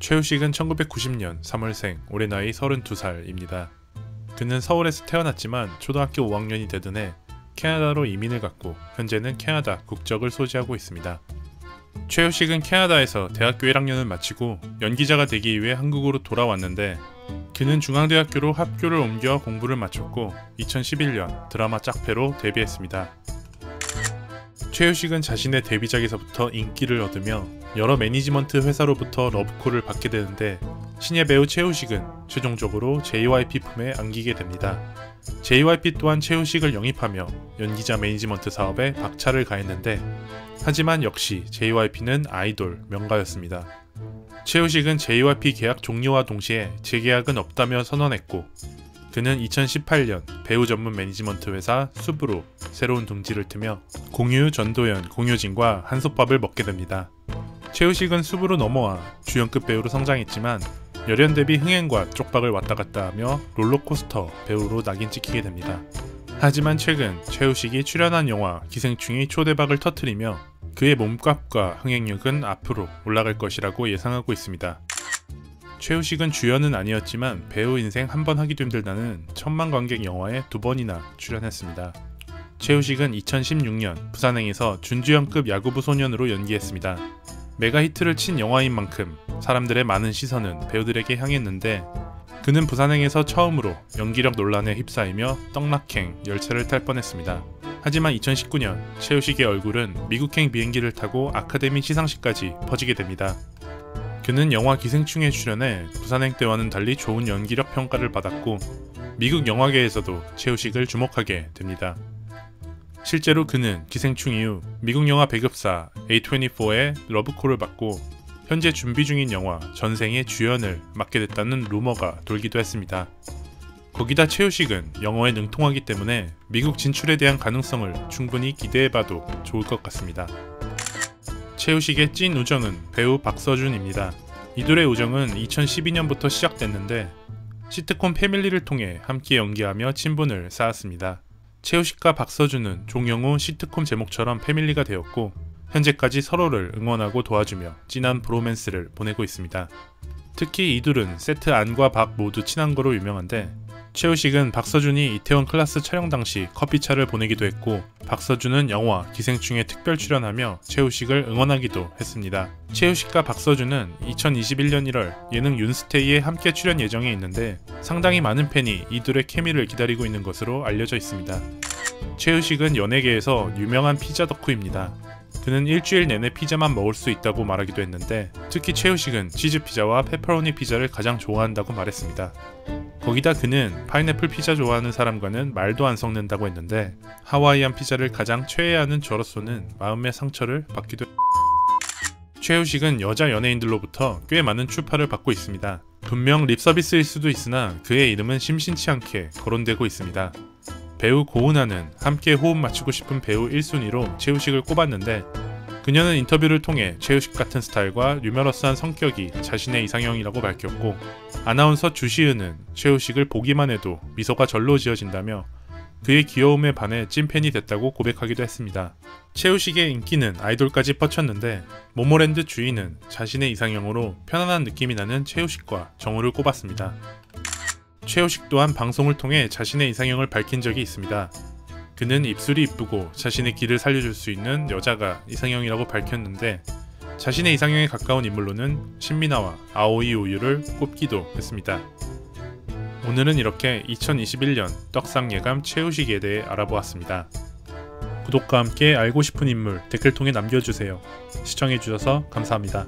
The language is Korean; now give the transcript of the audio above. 최우식은 1990년 3월생, 올해 나이 32살입니다. 그는 서울에서 태어났지만 초등학교 5학년이 되던 해 캐나다로 이민을 갔고 현재는 캐나다 국적을 소지하고 있습니다. 최우식은 캐나다에서 대학교 1학년을 마치고 연기자가 되기 위해 한국으로 돌아왔는데 그는 중앙대학교로 학교를 옮겨 공부를 마쳤고 2011년 드라마 짝패로 데뷔했습니다. 최우식은 자신의 데뷔작에서부터 인기를 얻으며 여러 매니지먼트 회사로부터 러브콜을 받게 되는데 신예 배우 최우식은 최종적으로 JYP 품에 안기게 됩니다. JYP 또한 최우식을 영입하며 연기자 매니지먼트 사업에 박차를 가했는데 하지만 역시 JYP는 아이돌 명가였습니다. 최우식은 JYP 계약 종료와 동시에 재계약은 없다며 선언했고 그는 2018년 배우 전문 매니지먼트 회사 수브로 새로운 둥지를 트며 공유, 전도연, 공유진과 한솥밥을 먹게 됩니다. 최우식은 수브로 넘어와 주연급 배우로 성장했지만 열연 대비 흥행과 쪽박을 왔다갔다 하며 롤러코스터 배우로 낙인 찍히게 됩니다. 하지만 최근 최우식이 출연한 영화 기생충이 초대박을 터뜨리며 그의 몸값과 흥행력은 앞으로 올라갈 것이라고 예상하고 있습니다. 최우식은 주연은 아니었지만 배우 인생 한 번 하기도 힘들다는 1000만 관객 영화에 2번이나 출연했습니다. 최우식은 2016년 부산행에서 준주연급 야구부 소년으로 연기했습니다. 메가 히트를 친 영화인 만큼 사람들의 많은 시선은 배우들에게 향했는데 그는 부산행에서 처음으로 연기력 논란에 휩싸이며 떡락행 열차를 탈 뻔했습니다. 하지만 2019년 최우식의 얼굴은 미국행 비행기를 타고 아카데미 시상식까지 퍼지게 됩니다. 그는 영화 기생충에 출연해 부산행 때와는 달리 좋은 연기력 평가를 받았고 미국 영화계에서도 최우식을 주목하게 됩니다. 실제로 그는 기생충 이후 미국 영화 배급사 A24의 러브콜을 받고 현재 준비 중인 영화 전생의 주연을 맡게 됐다는 루머가 돌기도 했습니다. 거기다 최우식은 영어에 능통하기 때문에 미국 진출에 대한 가능성을 충분히 기대해봐도 좋을 것 같습니다. 최우식의 찐 우정은 배우 박서준입니다. 이들의 우정은 2012년부터 시작됐는데 시트콤 패밀리를 통해 함께 연기하며 친분을 쌓았습니다. 최우식과 박서준은 종영후 시트콤 제목처럼 패밀리가 되었고 현재까지 서로를 응원하고 도와주며 찐한 브로맨스를 보내고 있습니다. 특히 이들은 세트 안과 밖 모두 친한 거로 유명한데 최우식은 박서준이 이태원 클라스 촬영 당시 커피차를 보내기도 했고 박서준은 영화 기생충에 특별 출연하며 최우식을 응원하기도 했습니다. 최우식과 박서준은 2021년 1월 예능 윤스테이에 함께 출연 예정이 있는데 상당히 많은 팬이 이들의 케미를 기다리고 있는 것으로 알려져 있습니다. 최우식은 연예계에서 유명한 피자 덕후입니다. 그는 일주일 내내 피자만 먹을 수 있다고 말하기도 했는데 특히 최우식은 치즈피자와 페퍼로니 피자를 가장 좋아한다고 말했습니다. 거기다 그는 파인애플 피자 좋아하는 사람과는 말도 안 섞는다고 했는데 하와이안 피자를 가장 최애하는 저로서는 마음의 상처를 받기도 했습니다. 최우식은 여자 연예인들로부터 꽤 많은 추파를 받고 있습니다. 분명 립서비스일 수도 있으나 그의 이름은 심심치 않게 거론되고 있습니다. 배우 고은아는 함께 호흡 맞추고 싶은 배우 1순위로 최우식을 꼽았는데 그녀는 인터뷰를 통해 최우식 같은 스타일과 유머러스한 성격이 자신의 이상형이라고 밝혔고 아나운서 주시은은 최우식을 보기만 해도 미소가 절로 지어진다며 그의 귀여움에 반해 찐팬이 됐다고 고백하기도 했습니다. 최우식의 인기는 아이돌까지 뻗쳤는데 모모랜드 주인은 자신의 이상형으로 편안한 느낌이 나는 최우식과 정우를 꼽았습니다. 최우식 또한 방송을 통해 자신의 이상형을 밝힌 적이 있습니다. 그는 입술이 이쁘고 자신의 길을 살려줄 수 있는 여자가 이상형이라고 밝혔는데 자신의 이상형에 가까운 인물로는 신민아와 아오이 오유를 꼽기도 했습니다. 오늘은 이렇게 2021년 떡상 예감 최우식에 대해 알아보았습니다. 구독과 함께 알고 싶은 인물 댓글 통해 남겨주세요. 시청해주셔서 감사합니다.